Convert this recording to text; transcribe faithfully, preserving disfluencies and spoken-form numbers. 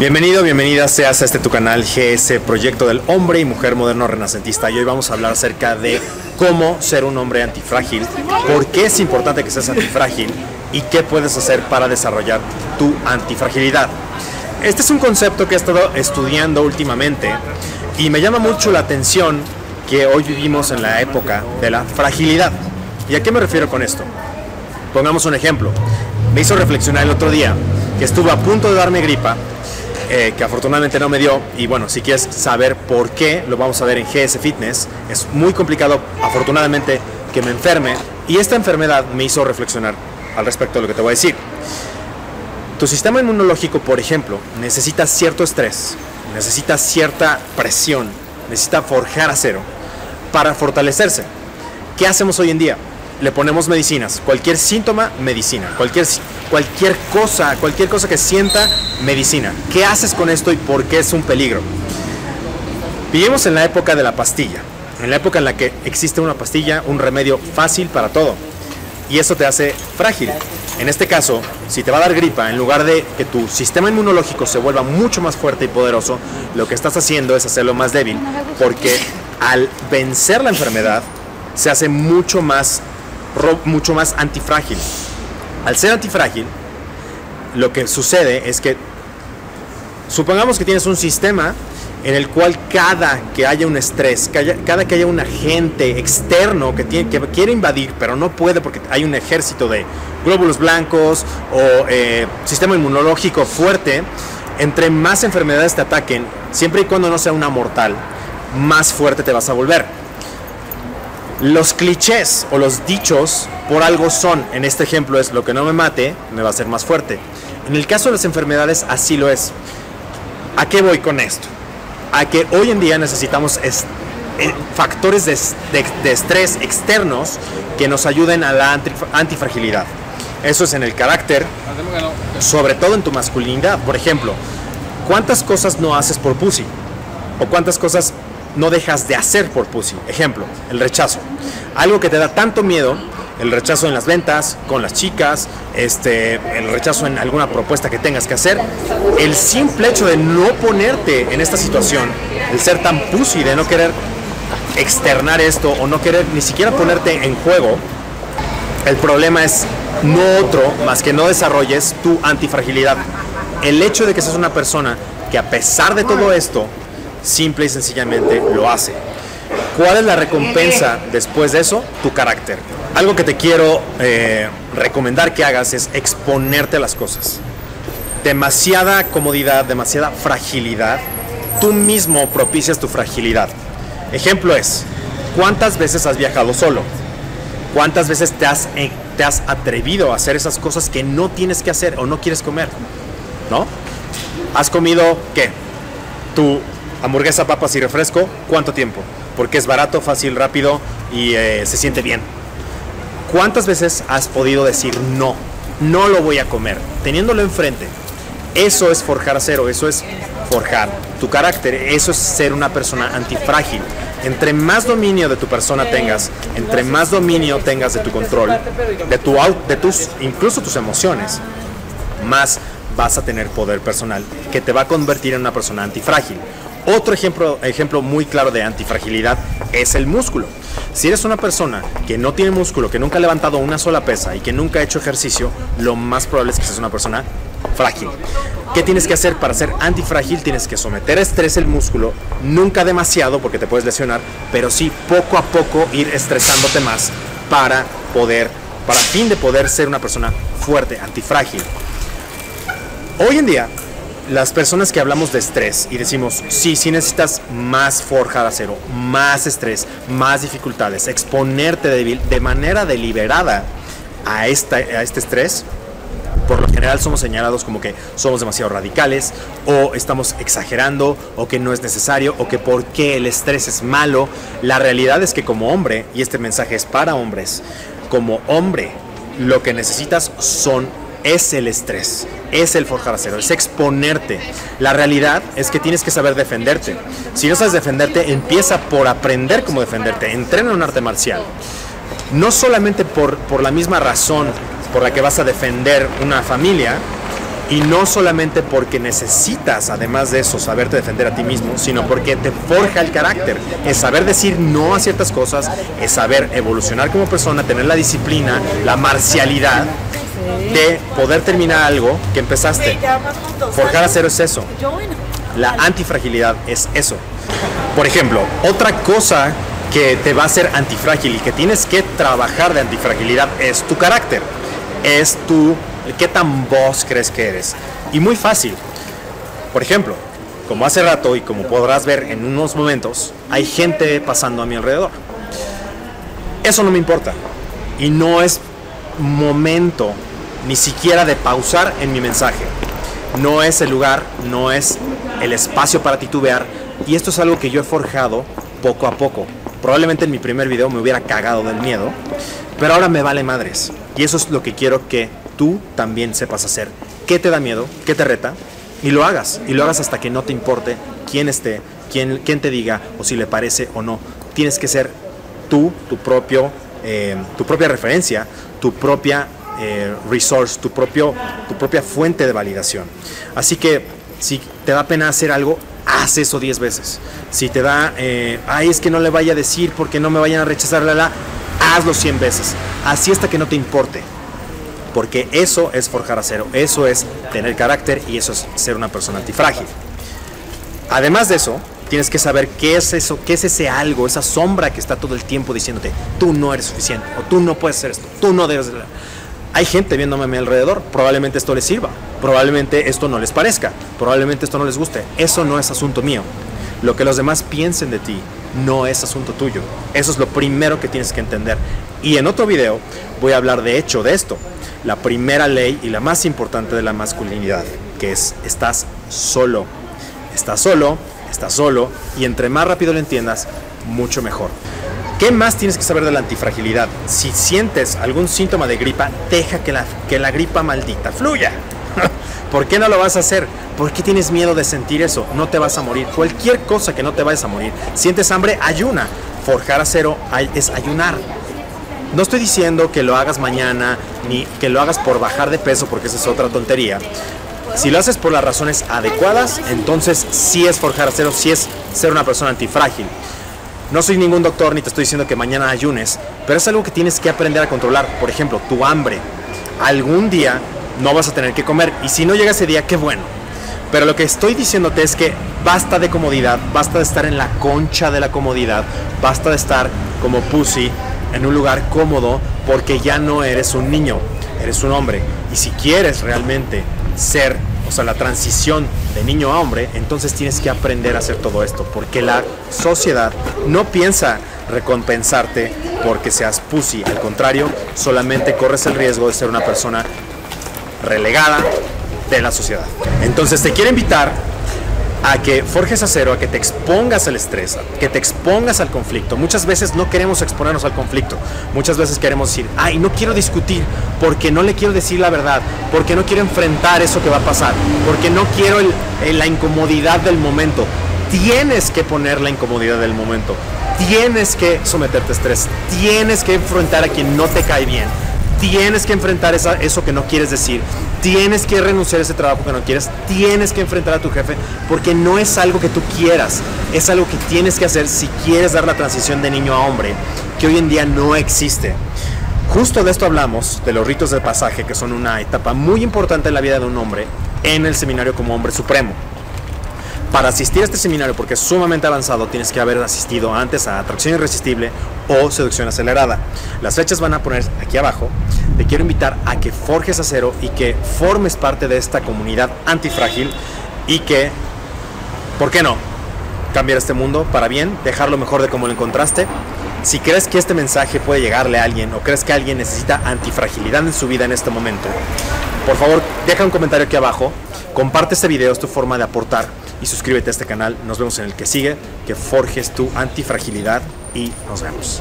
Bienvenido, bienvenida seas a este tu canal G S Proyecto del Hombre y Mujer Moderno Renacentista, y hoy vamos a hablar acerca de cómo ser un hombre antifrágil, por qué es importante que seas antifrágil y qué puedes hacer para desarrollar tu antifragilidad. Este es un concepto que he estado estudiando últimamente y me llama mucho la atención que hoy vivimos en la época de la fragilidad. ¿Y a qué me refiero con esto? Pongamos un ejemplo. Me hizo reflexionar el otro día que estuve a punto de darme gripa, Eh, que afortunadamente no me dio, y bueno, si quieres saber por qué, lo vamos a ver en G S Fitness. Es muy complicado, afortunadamente, que me enferme, y esta enfermedad me hizo reflexionar al respecto de lo que te voy a decir. Tu sistema inmunológico, por ejemplo, necesita cierto estrés, necesita cierta presión, necesita forjar acero para fortalecerse. ¿Qué hacemos hoy en día? Le ponemos medicinas. Cualquier síntoma, medicina. Cualquier, cualquier cosa, cualquier cosa que sienta, medicina. ¿Qué haces con esto y por qué es un peligro? Vivimos en la época de la pastilla, en la época en la que existe una pastilla, un remedio fácil para todo. Y eso te hace frágil. En este caso, si te va a dar gripa, en lugar de que tu sistema inmunológico se vuelva mucho más fuerte y poderoso, lo que estás haciendo es hacerlo más débil, porque al vencer la enfermedad, se hace mucho más mucho más antifrágil. Al ser antifrágil, lo que sucede es que supongamos que tienes un sistema en el cual cada que haya un estrés, cada que haya un agente externo que, tiene, que quiere invadir pero no puede porque hay un ejército de glóbulos blancos o eh, sistema inmunológico fuerte, entre más enfermedades te ataquen, siempre y cuando no sea una mortal, más fuerte te vas a volver. Los clichés o los dichos por algo son, en este ejemplo es: lo que no me mate me va a hacer más fuerte. En el caso de las enfermedades así lo es. ¿A qué voy con esto? A que hoy en día necesitamos factores de, de, de estrés externos que nos ayuden a la antifragilidad. Eso es en el carácter, sobre todo en tu masculinidad. Por ejemplo, ¿cuántas cosas no haces por pussy? ¿O cuántas cosas no dejas de hacer por pussy? Ejemplo, el rechazo. Algo que te da tanto miedo, el rechazo en las ventas, con las chicas, este, el rechazo en alguna propuesta que tengas que hacer. El simple hecho de no ponerte en esta situación, el ser tan pussy de no querer externar esto o no querer ni siquiera ponerte en juego, el problema es no otro más que no desarrolles tu antifragilidad. El hecho de que seas una persona que a pesar de todo esto, simple y sencillamente lo hace. ¿Cuál es la recompensa después de eso? Tu carácter. Algo que te quiero eh, recomendar que hagas es exponerte a las cosas. Demasiada comodidad, demasiada fragilidad, tú mismo propicias tu fragilidad. Ejemplo es: ¿cuántas veces has viajado solo? ¿Cuántas veces te has, eh, te has atrevido a hacer esas cosas que no tienes que hacer o no quieres comer? ¿No? ¿Has comido qué? Tu hamburguesa, papas y refresco, ¿cuánto tiempo? Porque es barato, fácil, rápido y eh, se siente bien. ¿Cuántas veces has podido decir no? No lo voy a comer, teniéndolo enfrente. Eso es forjar acero, eso es forjar tu carácter, eso es ser una persona antifrágil. Entre más dominio de tu persona tengas, entre más dominio tengas de tu control, de, tu, de tus, incluso tus emociones, más vas a tener poder personal que te va a convertir en una persona antifrágil. Otro ejemplo, ejemplo muy claro de antifragilidad es el músculo. Si eres una persona que no tiene músculo, que nunca ha levantado una sola pesa y que nunca ha hecho ejercicio, lo más probable es que seas una persona frágil. ¿Qué tienes que hacer para ser antifrágil? Tienes que someter a estrés el músculo, nunca demasiado porque te puedes lesionar, pero sí poco a poco ir estresándote más para poder, para fin de poder ser una persona fuerte, antifrágil. Hoy en día, las personas que hablamos de estrés y decimos, sí, sí necesitas más forja de acero, más estrés, más dificultades, exponerte de, de manera deliberada a, esta, a este estrés, por lo general somos señalados como que somos demasiado radicales, o estamos exagerando, o que no es necesario, o que por qué el estrés es malo. La realidad es que como hombre, y este mensaje es para hombres, como hombre, lo que necesitas son es el estrés, es el forjar acero, es exponerte. La realidad es que tienes que saber defenderte. Si no sabes defenderte, empieza por aprender cómo defenderte. Entrena un arte marcial. No solamente por, por la misma razón por la que vas a defender una familia, Y no solamente porque necesitas, además de eso, saberte defender a ti mismo, sino porque te forja el carácter. Es saber decir no a ciertas cosas, es saber evolucionar como persona, tener la disciplina, la marcialidad de poder terminar algo que empezaste. Forjar a cero es eso. La antifragilidad es eso. Por ejemplo, otra cosa que te va a hacer antifrágil y que tienes que trabajar de antifragilidad es tu carácter, es tu... ¿Qué tan vos crees que eres? Y muy fácil. Por ejemplo, como hace rato y como podrás ver en unos momentos, hay gente pasando a mi alrededor. Eso no me importa. Y no es momento ni siquiera de pausar en mi mensaje. No es el lugar, no es el espacio para titubear. Y esto es algo que yo he forjado poco a poco. Probablemente en mi primer video me hubiera cagado del miedo, pero ahora me vale madres. Y eso es lo que quiero que tú también sepas hacer. ¿Qué te da miedo? ¿Qué te reta? Y lo hagas. Y lo hagas hasta que no te importe quién esté, quién, quién te diga o si le parece o no. Tienes que ser tú, tu, propio, eh, tu propia referencia, tu propia eh, resource, tu, propio, tu propia fuente de validación. Así que si te da pena hacer algo, haz eso diez veces. Si te da, eh, ay, es que no le vaya a decir porque no me vayan a rechazar, la, la, hazlo cien veces. Así hasta que no te importe. Porque eso es forjar a cero, eso es tener carácter y eso es ser una persona antifrágil. Además de eso, tienes que saber qué es eso, qué es ese algo, esa sombra que está todo el tiempo diciéndote, tú no eres suficiente, o tú no puedes hacer esto, tú no debes... Hay gente viéndome a mi alrededor, probablemente esto les sirva, probablemente esto no les parezca, probablemente esto no les guste, eso no es asunto mío. Lo que los demás piensen de ti no es asunto tuyo. Eso es lo primero que tienes que entender. Y en otro video voy a hablar de hecho de esto. La primera ley y la más importante de la masculinidad, que es estás solo. Estás solo, estás solo, y entre más rápido lo entiendas, mucho mejor. ¿Qué más tienes que saber de la antifragilidad? Si sientes algún síntoma de gripa, deja que la, que la gripa maldita fluya. ¿Por qué no lo vas a hacer? ¿Por qué tienes miedo de sentir eso? No te vas a morir. Cualquier cosa que no te vayas a morir. Sientes hambre, ayuna. Forjar a cero es ayunar. No estoy diciendo que lo hagas mañana, ni que lo hagas por bajar de peso, porque esa es otra tontería. Si lo haces por las razones adecuadas, entonces sí es forjar a cero, sí es ser una persona antifrágil. No soy ningún doctor, ni te estoy diciendo que mañana ayunes, pero es algo que tienes que aprender a controlar. Por ejemplo, tu hambre. Algún día no vas a tener que comer, y si no llega ese día, qué bueno. Pero lo que estoy diciéndote es que basta de comodidad, basta de estar en la concha de la comodidad, basta de estar como pussy en un lugar cómodo, porque ya no eres un niño, eres un hombre. Y si quieres realmente ser, o sea, la transición de niño a hombre, entonces tienes que aprender a hacer todo esto, porque la sociedad no piensa recompensarte porque seas pussy. Al contrario, solamente corres el riesgo de ser una persona relegada de la sociedad. Entonces te quiero invitar a que forjes a cero, a que te expongas al estrés, que te expongas al conflicto. Muchas veces no queremos exponernos al conflicto. Muchas veces queremos decir, ay, no quiero discutir porque no le quiero decir la verdad, porque no quiero enfrentar eso que va a pasar, porque no quiero el, el, la incomodidad del momento. Tienes que poner la incomodidad del momento. Tienes que someterte a estrés. Tienes que enfrentar a quien no te cae bien. Tienes que enfrentar esa, eso que no quieres decir. Tienes que renunciar a ese trabajo que no quieres. Tienes que enfrentar a tu jefe, porque no es algo que tú quieras. Es algo que tienes que hacer si quieres dar la transición de niño a hombre, que hoy en día no existe. Justo de esto hablamos, de los ritos de pasaje, que son una etapa muy importante en la vida de un hombre, en el seminario como hombre supremo. Para asistir a este seminario, porque es sumamente avanzado, tienes que haber asistido antes a Atracción Irresistible o Seducción Acelerada. Las fechas van a poner aquí abajo. Te quiero invitar a que forjes a cero y que formes parte de esta comunidad antifrágil y que, ¿por qué no?, cambiar este mundo para bien, dejarlo mejor de como lo encontraste. Si crees que este mensaje puede llegarle a alguien o crees que alguien necesita antifragilidad en su vida en este momento, por favor, deja un comentario aquí abajo, comparte este video, es tu forma de aportar. Y suscríbete a este canal. Nos vemos en el que sigue. Que forjes tu antifragilidad y nos vemos.